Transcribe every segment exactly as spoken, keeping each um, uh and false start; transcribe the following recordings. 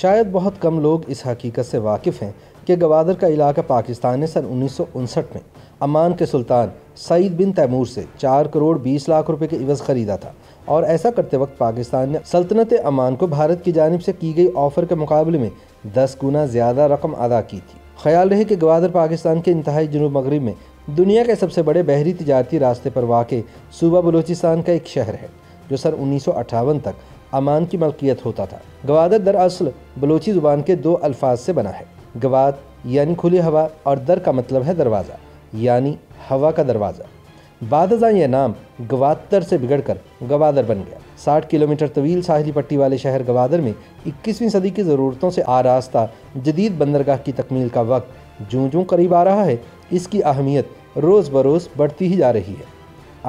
शायद बहुत कम लोग इस हकीकत से वाकिफ़ हैं कि गवादर का इलाका पाकिस्तान ने सन उन्नीस सौ उनसठ में अमान के सुल्तान सईद बिन तैमूर से चार करोड़ बीस लाख रुपए के इवज़ ख़रीदा था और ऐसा करते वक्त पाकिस्तान ने सल्तनत अमान को भारत की जानिब से की गई ऑफ़र के मुकाबले में दस गुना ज़्यादा रकम अदा की थी। ख्याल रहे कि गवादर पाकिस्तान के इंतहाई जनूब मगरब में दुनिया के सबसे बड़े बहरी तजारती रास्ते पर वाक़ सूबा बलूचिस्तान का एक शहर है जो सन उन्नीस सौ अट्ठावन तक अमान की मलकियत होता था। गवादर दरअसल बलोची ज़ुबान के दो अल्फाज से बना है। गवाद यानी खुली हवा और दर का मतलब है दरवाज़ा यानी हवा का दरवाज़ा। बाद अज़ां यह नाम गवादर से बिगड़कर गवादर बन गया। साठ किलोमीटर तवील साहली पट्टी वाले शहर गवादर में इक्कीसवीं सदी की ज़रूरतों से आरास्ता जदीद बंदरगाह की तकमील का वक्त जूँ जूँ करीब आ रहा है, इसकी अहमियत रोज़ बरोज़ बढ़ती ही जा रही है।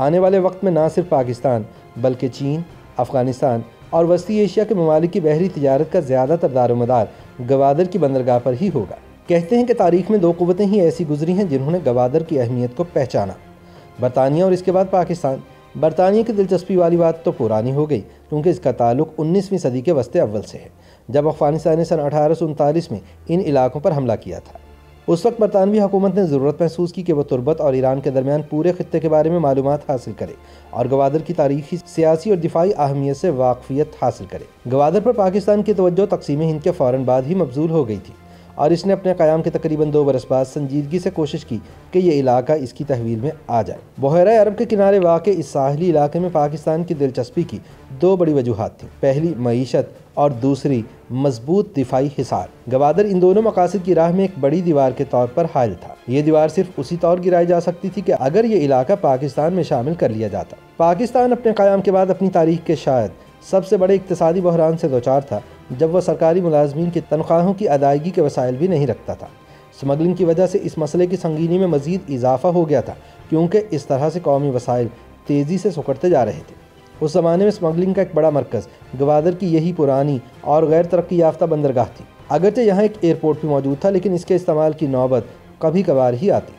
आने वाले वक्त में ना सिर्फ पाकिस्तान बल्कि चीन, अफ़गानिस्तान और वस्ती एशिया के ममालिक की बहरी तजारत का ज़्यादातर दारोमदार गवादर की बंदरगाह पर ही होगा। कहते हैं कि तारीख़ में दो कुव्वतें ही ऐसी गुजरी हैं जिन्होंने गवादर की अहमियत को पहचाना, बरतानिया और इसके बाद पाकिस्तान। बरतानिया की दिलचस्पी वाली बात तो पुरानी हो गई क्योंकि इसका ताल्लुक उन्नीसवीं सदी के वस्ते अव्वल से है जब अफ़गानिस्तान ने सन अठारह सौ उनतालीस में इन इलाकों पर हमला किया था। उस वक्त बरतानवी हुकूमत ने ज़रूरत महसूस की कि वह तुर्बत और ईरान के दरमियान पूरे खत्े के बारे में मालूमात हासिल करे और गवादर की तारीखी, सियासी और दिफाई अहमियत से वाकफियत हासिल करे। गवादर पर पाकिस्तान की तवज्जो तकसीम हिंद के फ़ौरन बाद ही मबजूल हो गई थी और इसने अपने क़याम के तकरीबन दो बरस बाद संजीदगी से कोशिश की कि यह इलाका इसकी तहवील में आ जाए। बहरा अरब के किनारे वाक़ इस साहली इलाके में पाकिस्तान की दिलचस्पी की दो बड़ी वजूहत थीं, पहली मईशत और दूसरी मजबूत दिफाई हिसार। गवादर इन दोनों मकासद की राह में एक बड़ी दीवार के तौर पर हायल था। ये दीवार सिर्फ उसी तौर गिराई जा सकती थी कि अगर ये इलाका पाकिस्तान में शामिल कर लिया जाता। पाकिस्तान अपने क़याम के बाद अपनी तारीख के शायद सबसे बड़े इक़्तिसादी बहरान से दोचार था जब वह सरकारी मुलाजमीन की तनख्वाहों की अदायगी के वसाइल भी नहीं रखता था। स्मगलिंग की वजह से इस मसले की संगीनी में मज़ीद इजाफा हो गया था क्योंकि इस तरह से कौमी वसाइल तेज़ी से सुकड़ते जा रहे थे। उस ज़माने में स्मगलिंग का एक बड़ा मरकज़ गवादर की यही पुरानी और गैर तरक्की याफ्ता बंदरगाह थी। अगरचे यहाँ एक एयरपोर्ट भी मौजूद था लेकिन इसके इस्तेमाल की नौबत कभी कभार ही आती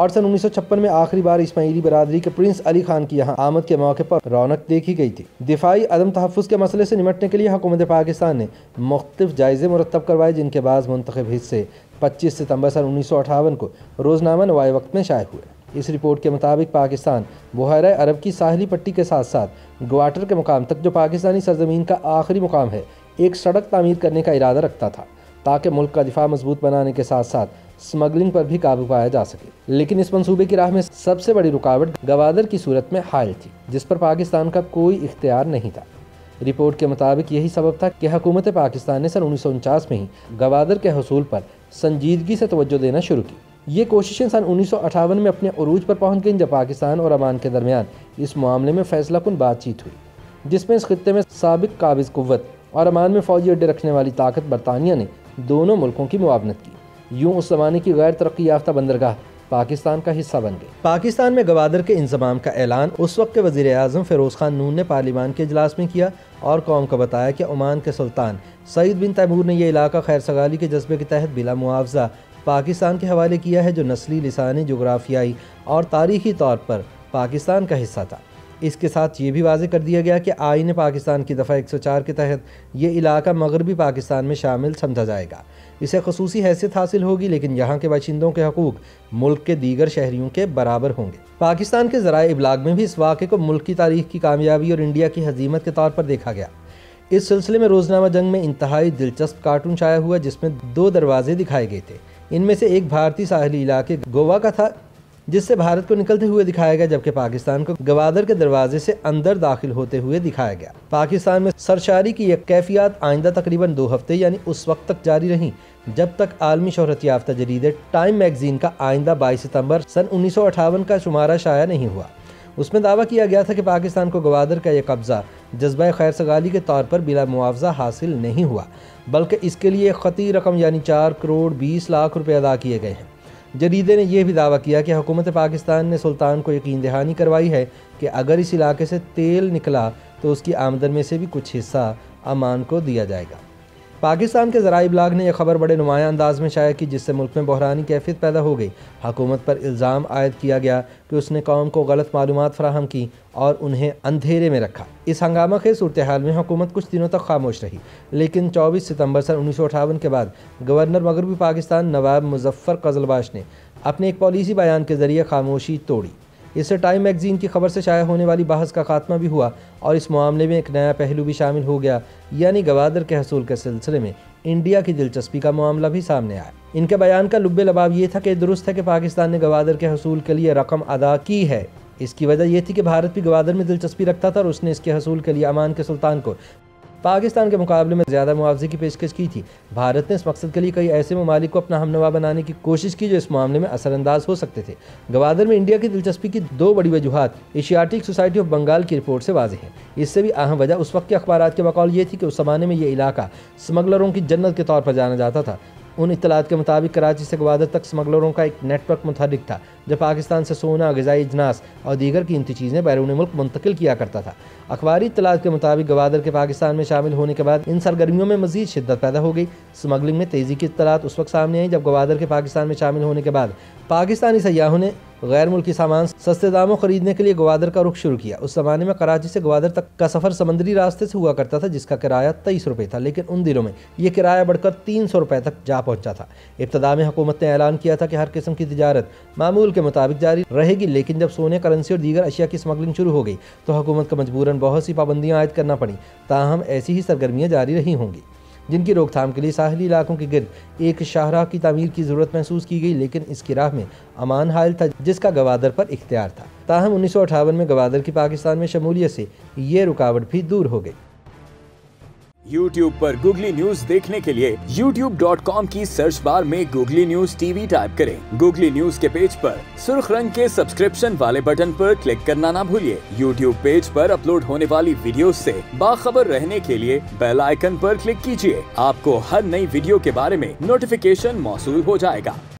और सन उन्नीस सौ छप्पन में आखिरी बार इस्माइली बरादरी के प्रिंस अली खान की यहाँ आमद के मौके पर रौनक देखी गई थी। दिफाई अदम तहफ़्फ़ुज़ के मसले से निमटने के लिए हुकूमत पाकिस्तान ने मुख्तलिफ जायज़े मुरतब करवाए जिनके बाद मुंतखब हिस्से पच्चीस सितम्बर सन उन्नीस सौ अट्ठावन को रोज़नामा नवाए वक्त में शाये हुए। इस रिपोर्ट के मुताबिक पाकिस्तान बहरा अरब की साहली पट्टी के साथ साथ ग्वादर के मुकाम तक, जो पाकिस्तानी सरजमीन का आखिरी मुकाम है, एक सड़क तामीर करने का इरादा रखता था ताकि मुल्क का दिफा मजबूत बनाने के साथ साथ स्मगलिंग पर भी काबू पाया जा सके। लेकिन इस मंसूबे की राह में सबसे बड़ी रुकावट गवादर की सूरत में हाल थी जिस पर पाकिस्तान का कोई इख्तियार नहीं था। रिपोर्ट के मुताबिक यही सबब था कि हुकूमत पाकिस्तान ने सन उन्नीस सौ उनचास में ही गवादर के हसूल पर संजीदगी से तवज्जो देना शुरू की। ये कोशिशें सन उन्नीस सौ अट्ठावन में अपने अरूज पर पहुंच गईं जब पाकिस्तान और अमान के दरमियान इस मामले में फैसला कुन बातचीत हुई जिसमें इस खत्े में साबिक काबिज़ कुव्वत और अमान में फ़ौजी अड्डे रखने वाली ताकत बरतानिया ने दोनों मुल्कों की मुआवनत की। यूँ उस ज़माने की गैर तरक्की याफ्ता बंदरगाह पाकिस्तान का हिस्सा बन गई। पाकिस्तान में गवादर के इंज़माम का ऐलान उस वक्त के वज़ीर आज़म फ़िरोज़ ख़ान नून ने पार्लिमान के इजलास में किया और कौम को बताया कि ओमान के सुल्तान सईद बिन तैमूर ने यह इलाका खैर सगाली के जज्बे के तहत बिला मुआवजा पाकिस्तान के हवाले किया है जो नस्ली, लिसानी, जोग्राफियाई और तारीख़ी तौर पर पाकिस्तान का हिस्सा था। इसके साथ ये भी वाज़े कर दिया गया कि आईन पाकिस्तान की दफ़ा एक सौ चार के तहत ये इलाका मगरबी पाकिस्तान में शामिल समझा जाएगा। इसे खसूसी हैसियत हासिल होगी लेकिन यहाँ के बाशिंदों के हकूक़ मुल्क के दीगर शहरियों के बराबर होंगे। पाकिस्तान के ज़राए इब्लाग में भी इस वाक़े को मुल्क की तारीख़ की कामयाबी और इंडिया की हजीमत के तौर पर देखा गया। इस सिलसिले में रोज़नामा जंग में इंतहाई दिलचस्प कार्टून शाया हुआ जिसमें दो दरवाजे दिखाए गए थे। इनमें से एक भारतीय साहली इलाके गोवा का था जिससे भारत को निकलते हुए दिखाया गया जबकि पाकिस्तान को गवादर के दरवाजे से अंदर दाखिल होते हुए दिखाया गया। पाकिस्तान में सरशारी की यह कैफियत आइंदा तकरीबन दो हफ्ते यानी उस वक्त तक जारी रही जब तक आलमी शोहरत याफ्ता जरीदे टाइम मैगजीन का आइंदा बाईस सितम्बर सन उन्नीस सौ अट्ठावन का शुमारा शाया नहीं हुआ। उसमें दावा किया गया था कि पाकिस्तान को गवादर का यह कब्ज़ा जज्बा खैर सगाली के तौर पर बिला मुआवजा हासिल नहीं हुआ बल्कि इसके लिए ख़ती रकम यानी चार करोड़ बीस लाख रुपए अदा किए गए हैं। जरीदे ने यह भी दावा किया कि हुकूमत पाकिस्तान ने सुल्तान को यकीन दहानी करवाई है कि अगर इस इलाके से तेल निकला तो उसकी आमदन में से भी कुछ हिस्सा अमान को दिया जाएगा। पाकिस्तान के ज़राए इब्लाग ने यह खबर बड़े नुमाया अंदाज़ में शाया की, जिससे मुल्क में बहरानी कैफियत पैदा हो गई। हुकूमत पर इल्ज़ाम आयद किया गया कि उसने कौम को गलत मालूमात फराहम की और उन्हें अंधेरे में रखा। इस हंगामा खेज सूरत हाल में हुकूमत कुछ दिनों तक खामोश रही, लेकिन चौबीस सितंबर सन उन्नीस सौ अठावन के बाद गवर्नर मगरबी पाकिस्तान नवाब मुजफ्फ़र क़ज़लबाश ने अपने एक पॉलिसी बयान के ज़रिए खामोशी तोड़ी। इससे टाइम मैगज़ीन की खबर से शाया होने वाली बहस का खात्मा भी हुआ और इस मामले में एक नया पहलू भी शामिल हो गया, यानी गवादर के हसूल के सिलसिले में इंडिया की दिलचस्पी का मामला भी सामने आया। इनके बयान का लुब्बे लबाब ये था कि दुरुस्त है कि पाकिस्तान ने गवादर के हसूल के लिए रकम अदा की है। इसकी वजह यह थी कि भारत भी गवादर में दिलचस्पी रखता था और उसने इसके हसूल के लिए अमान के सुल्तान को पाकिस्तान के मुकाबले में ज़्यादा मुआवजे की पेशकश की थी। भारत ने इस मकसद के लिए कई ऐसे ममालिक को अपना हमनवा बनाने की कोशिश की जो इस मामले में असरअंदाज हो सकते थे। गवादर में इंडिया की दिलचस्पी की दो बड़ी वजूहत एशियाटिक सोसाइटी ऑफ बंगाल की रिपोर्ट से वाज़ेह है। इससे भी अहम वजह उस वक्त के अखबारात के बकौल ये थी कि उस ज़माने में ये इलाका स्मगलरों की जन्नत के तौर पर जाना जाता था। उन इत्तलात के मुताबिक कराची से गवादर तक स्मगलरों का एक नेटवर्क मुतहर्रिक था, जब पाकिस्तान से सोना, ग़िज़ाई अजनास और दीगर कीमती चीज़ें बैरून मुल्क मुंतकिल किया करता था। अखबारी इत्तलात के मुताबिक गवादर के पाकिस्तान में शामिल होने के बाद इन सरगर्मियों में मज़ीद शिद्दत पैदा हो गई। स्मगलिंग में तेज़ी की इत्तलात उस वक्त सामने आई जब गवादर के पाकिस्तान में शामिल होने के बाद पाकिस्तानी सयाहों ने गैर मुल्की सामान सस्ते दामों खरीदने के लिए गवादर का रुख शुरू किया। उस ज़माने में कराची से गवादर तक का सफ़र समंदरी रास्ते से हुआ करता था, जिसका किराया तेईस रुपये था, लेकिन उन दिनों में यह किराया बढ़कर तीन सौ रुपये तक जा पहुंचा था। इब्तदा में हुकूमत ने ऐलान किया था कि हर किस्म की तिजारत मामूल के मुताबिक जारी रहेगी, लेकिन जब सोने, करेंसी और दीगर अशिया की स्मगलिंग शुरू हो गई तो हुकूमत को मजबूरन बहुत सी पाबंदियाँ आयद करना पड़ी। ताहम ऐसी ही सरगर्मियाँ जारी रही होंगी, जिनकी रोकथाम के लिए साहली इलाकों के गिर्द एक शाहराह की तामीर की ज़रूरत महसूस की गई, लेकिन इसकी राह में अमान हायल था जिसका गवादर पर इख्तियार था। ताहम उन्नीस सौ अठावन में गवादर की पाकिस्तान में शमूलियत से ये रुकावट भी दूर हो गई। YouTube पर Googly News देखने के लिए यूट्यूब डॉट कॉम की सर्च बार में Googly News टीवी टाइप करें। Googly News के पेज पर सुर्ख रंग के सब्सक्रिप्शन वाले बटन पर क्लिक करना ना भूलिए। YouTube पेज पर अपलोड होने वाली वीडियो से बाखबर रहने के लिए बेल आइकन पर क्लिक कीजिए। आपको हर नई वीडियो के बारे में नोटिफिकेशन मौसूल हो जाएगा।